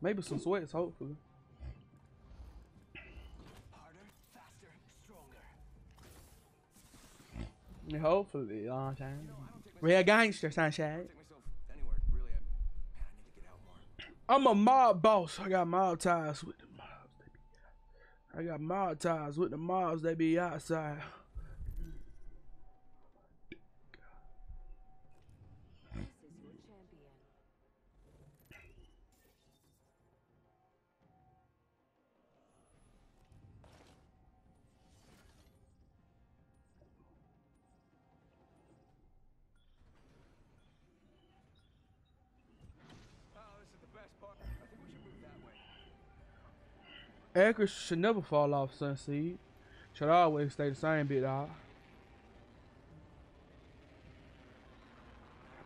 Maybe some sweats, hopefully. Harder, faster, stronger. Yeah, hopefully, sunshine. Real gangster, sunshine. I'm a mob boss. I got mob ties with the mobs. I got mob ties with the mobs. They be outside. Accuracy should never fall off, Sunseed. Should always stay the same bit, dog.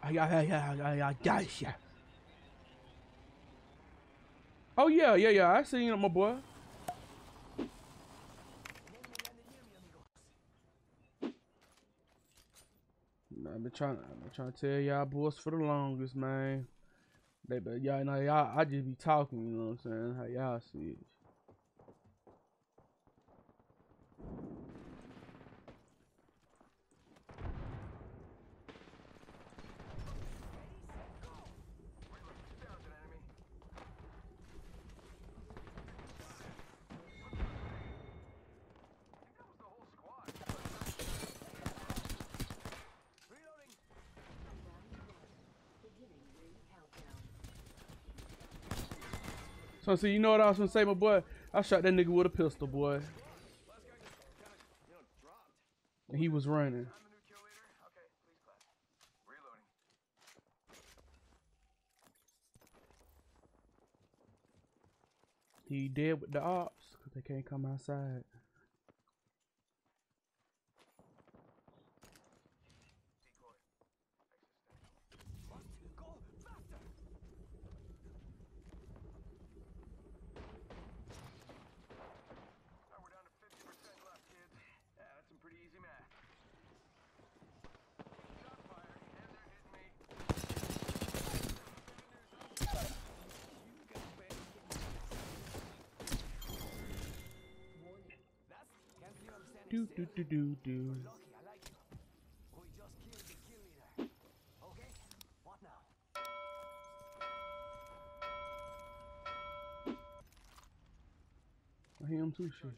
Oh, yeah. I seen it, my boy. I've been trying to tell y'all boys for the longest, man. But y'all know, I just be talking, you know what I'm saying? How y'all see it. So you know what I was gonna say, my boy? I shot that nigga with a pistol, boy. And he was running. He dead with the ops because they can't come outside. Do. I hear him too, shit.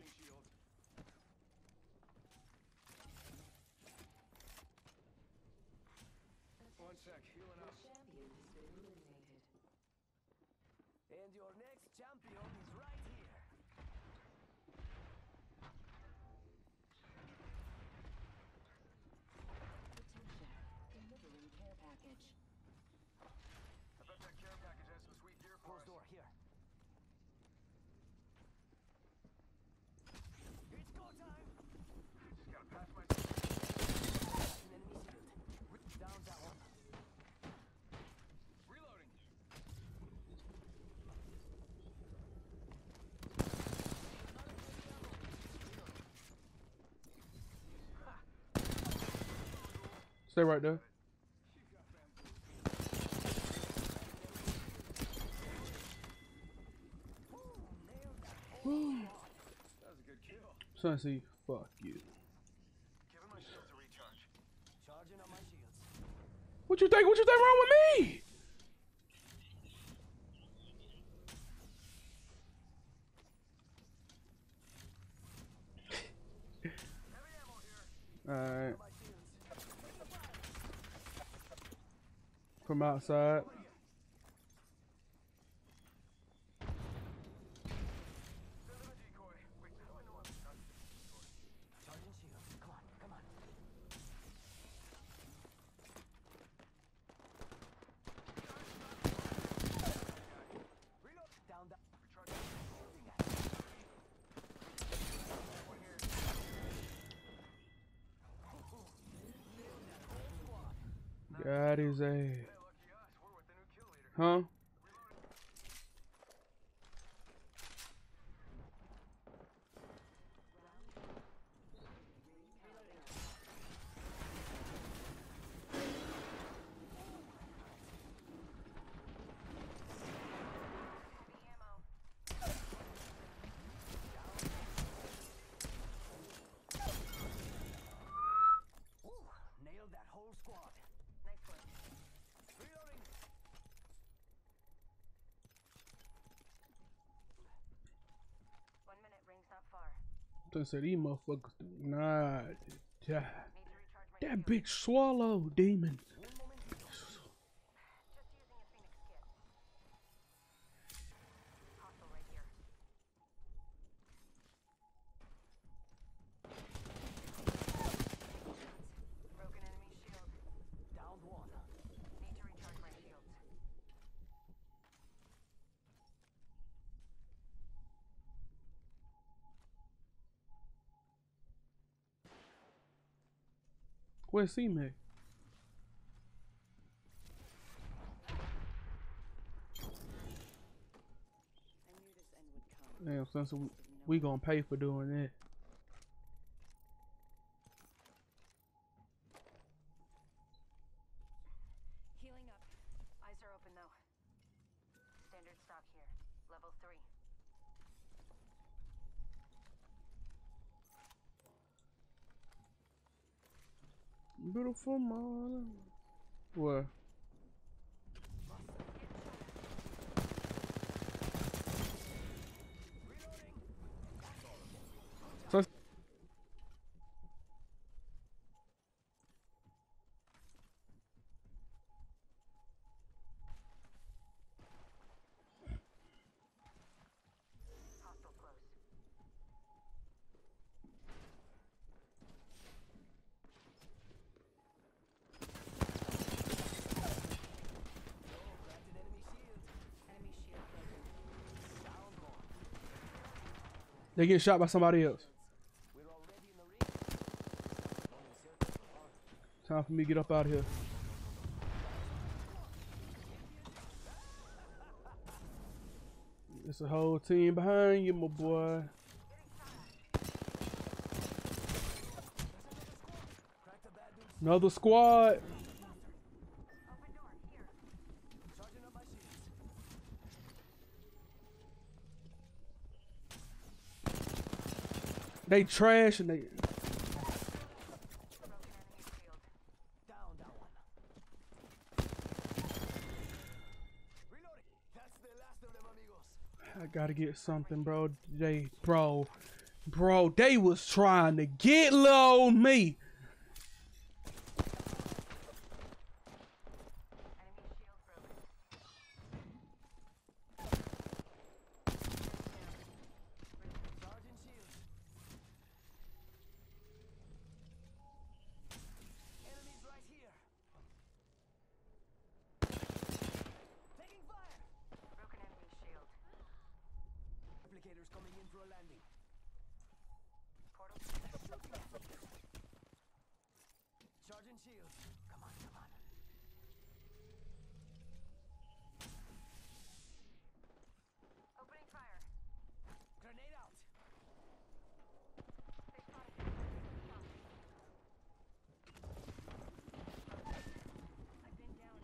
And your next champion is right here. I bet that care package has some sweet gear for us. Close door here. It's go time. Just gotta pass my. An enemy shield. Down that one. Reloading. Stay right there. Sunseed, fuck you. Giving my shields a recharge. Charging up my shields. What you think wrong with me? Heavy ammo here. Alright. From outside. That is a... Huh? Plus, these motherfuckers do not. That bitch swallow, demon. Where's C-Mac? Damn, since we gonna pay for doing that. Healing up. Eyes are open though. Standard stock here. Level 3. Beautiful morning. Where? So they get shot by somebody else. Time for me to get up out of here. It's a whole team behind you, my boy. Another squad. They trash and they. I gotta get something, bro. They was trying to get low on me. Coming in for a landing. Portal. Charging shields. Come on, come on. Opening fire. Grenade out. They spotted me. I've been down.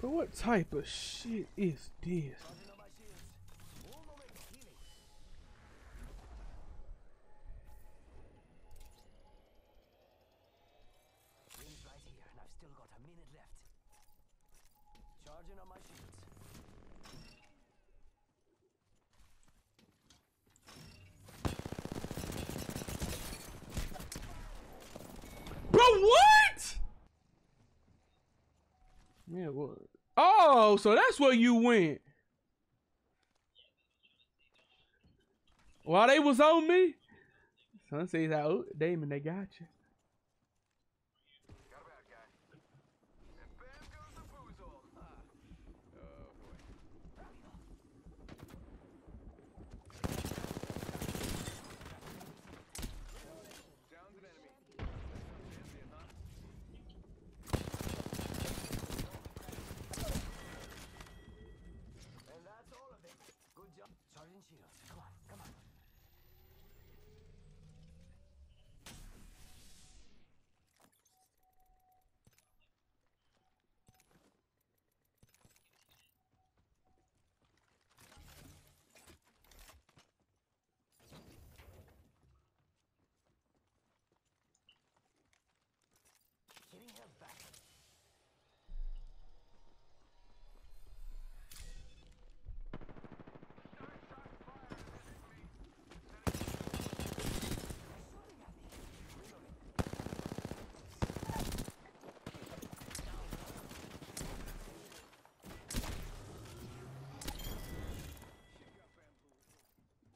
But what type of shit is this? Yeah, what? Oh, so that's where you went. While they was on me? Son says, oh, Damon, they got you. Got a bad guy. And bam goes the boozle. Oh, boy. Down's an enemy. Come on, come on.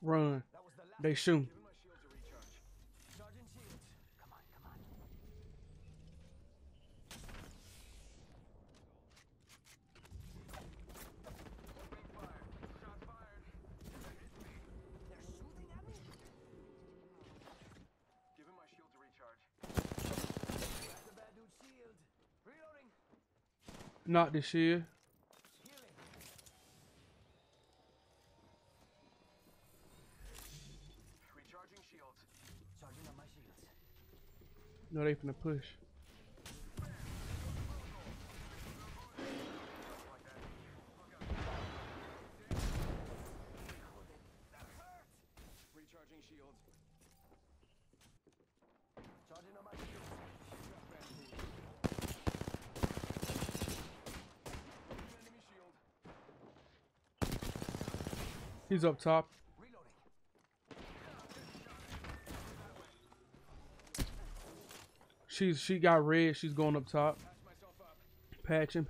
run. They shoot. Not this year. Recharging shields. Charging up my shields. No, they finna push. Recharging shields. Charging up my shields. He's up top. She got red. She's going up top. Patching.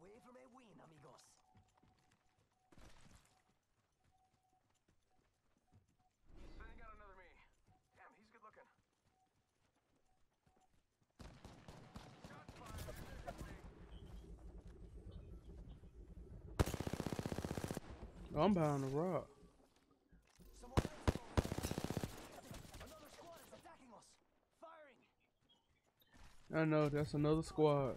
Away from a win, amigos. Sending out another me. Damn, he's good looking. Shot fired. I'm behind the rock. Another squad is attacking us. Firing. I know, that's another squad.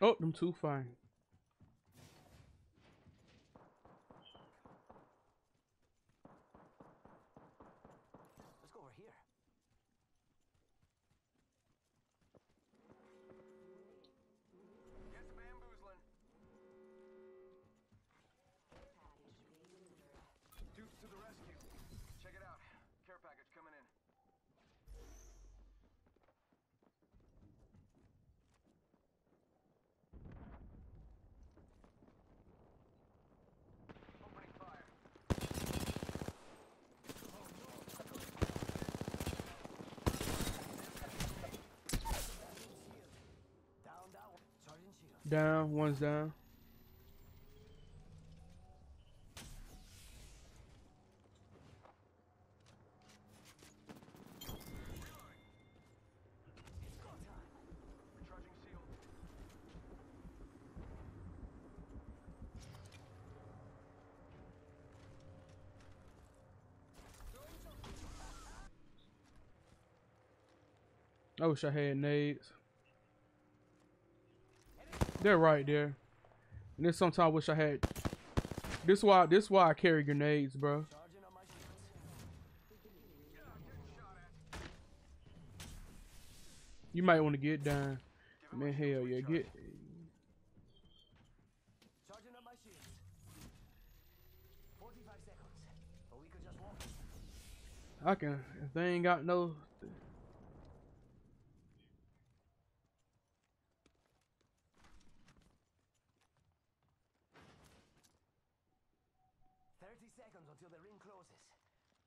Oh, them two fine. Let's go over here. Gets bamboozling. Dupes to the rescue. Check it out. Care package coming in. Down, one's down. I wish I had nades. They're right there. And then sometimes I wish I had. This why I carry grenades, bro. You might want to get down. Man, hell yeah, get. Charging up my shields. 45 seconds. But we could just walk. I can. If they ain't got no. Until the ring closes.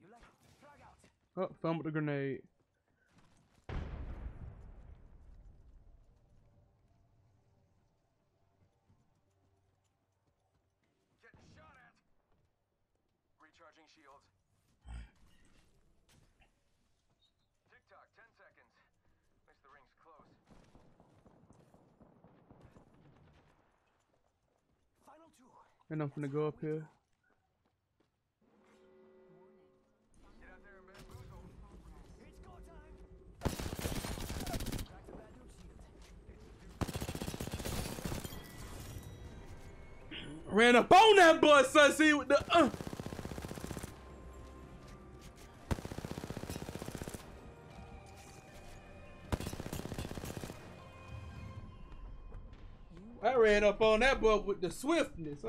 You like frag out. Oh, fumbled the grenade. Getting shot at. Recharging shields. Tick tock, 10 seconds. At least the ring's close. Final two. And I'm gonna go up here. Ran up on that boy, Sussy, with the I ran up on that boy with the swiftness.